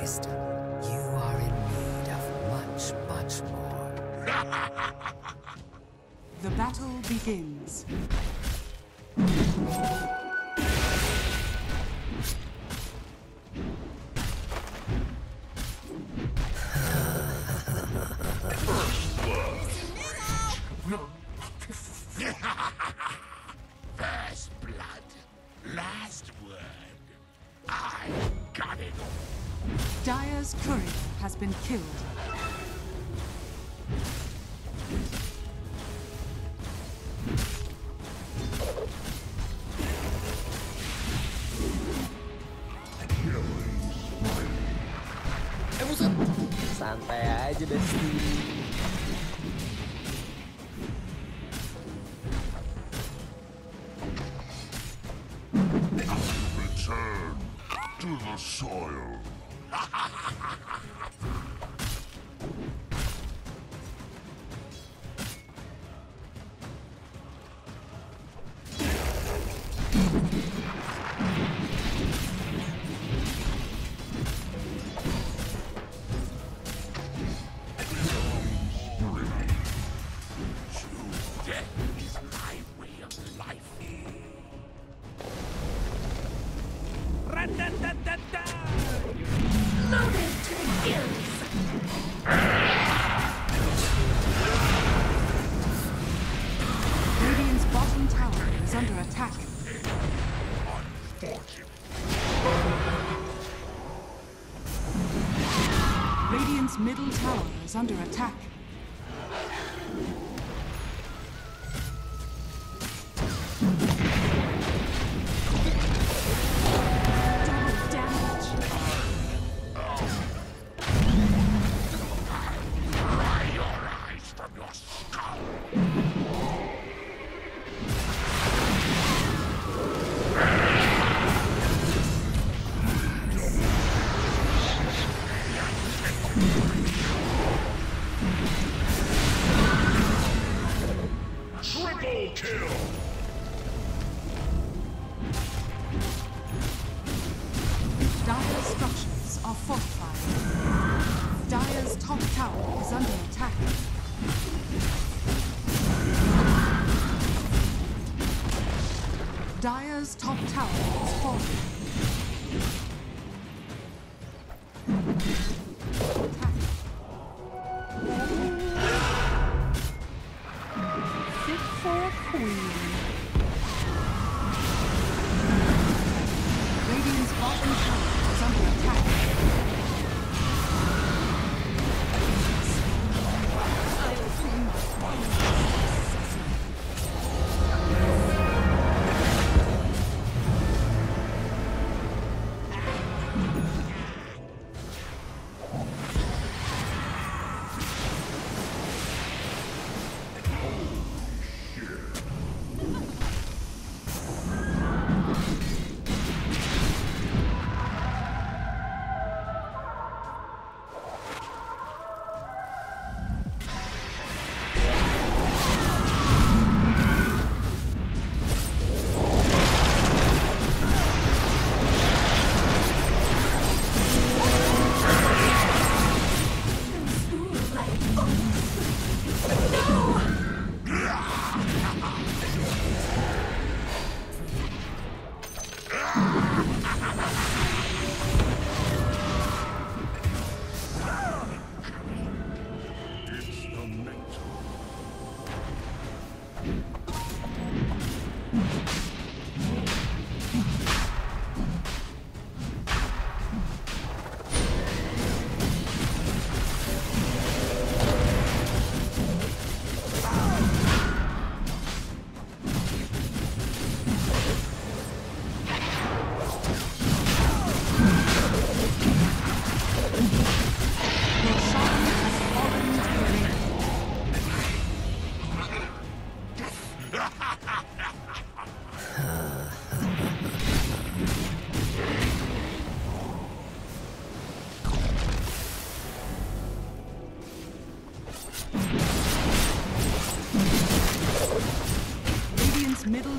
wisdom. You are in need of much, much more. The battle begins. Dire's courier has been killed. Santai aja deh. Return to the soil. Radiant's middle tower is under attack. Dire's top tower is falling. Attack. Fit for a queen. Radiant's bottom tower is under attack. Middle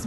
Dyer's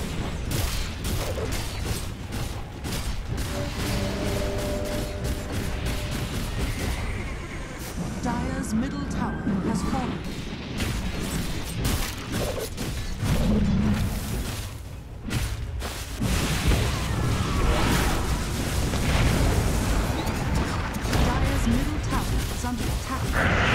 Dyer's middle tower has fallen. Dyer's middle tower is under attack.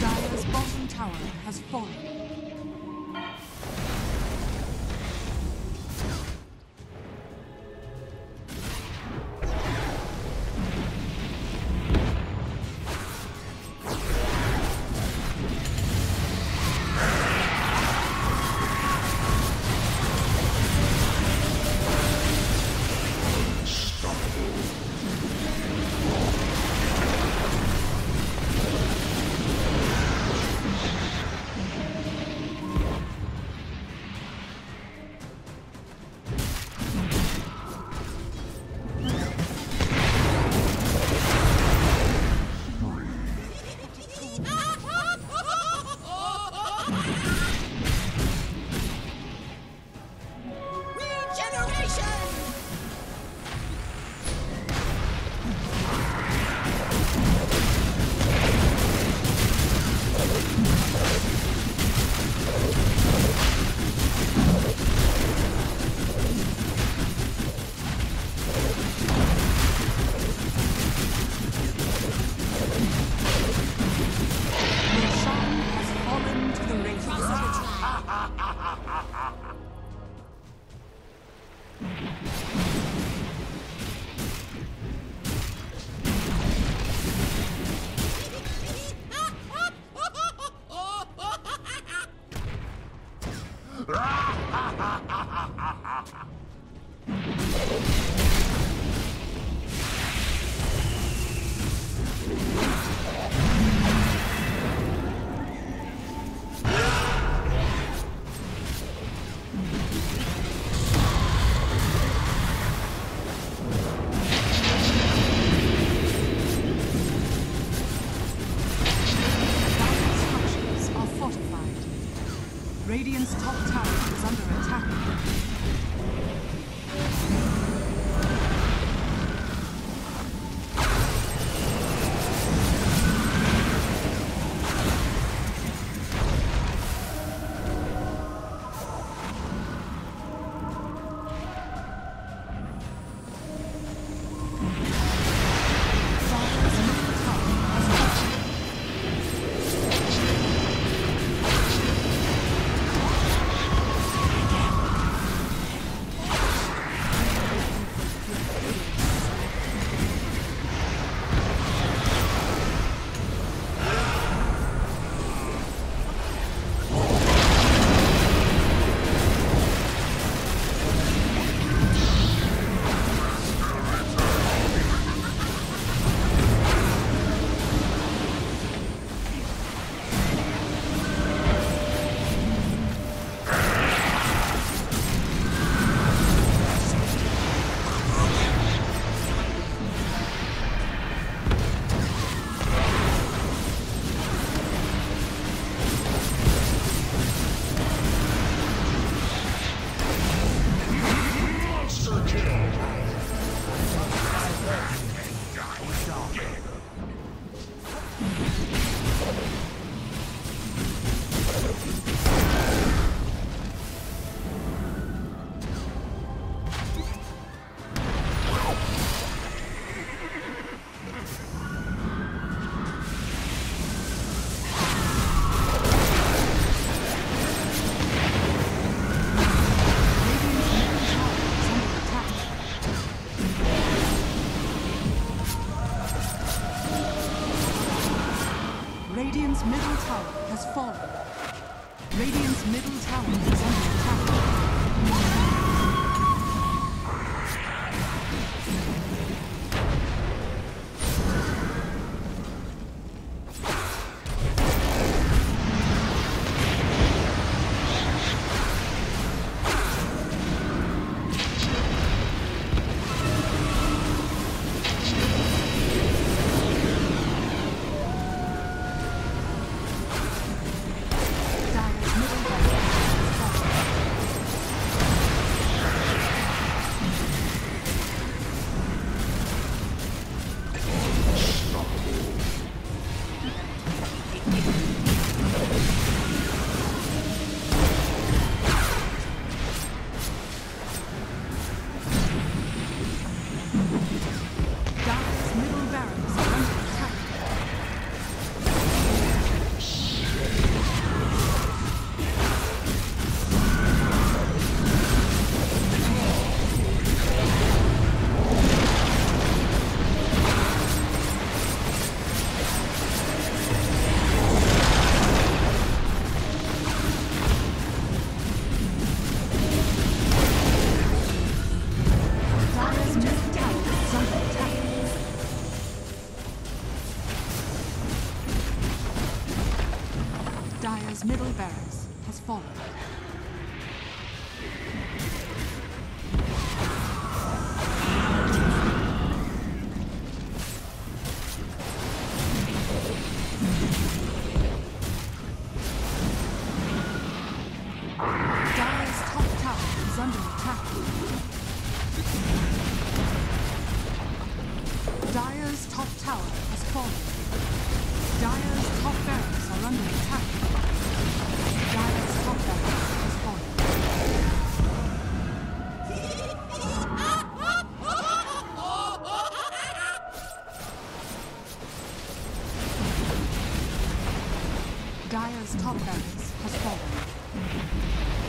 Dyer's structures are fortified. Radiant's top tower is under attack. Radiant's middle tower has fallen. Radiant's middle tower is under middle barracks has fallen. Dire's top tower is under attack. Dire's top tower has fallen. Dire's top barracks are under attack. Dire's top barracks has fallen.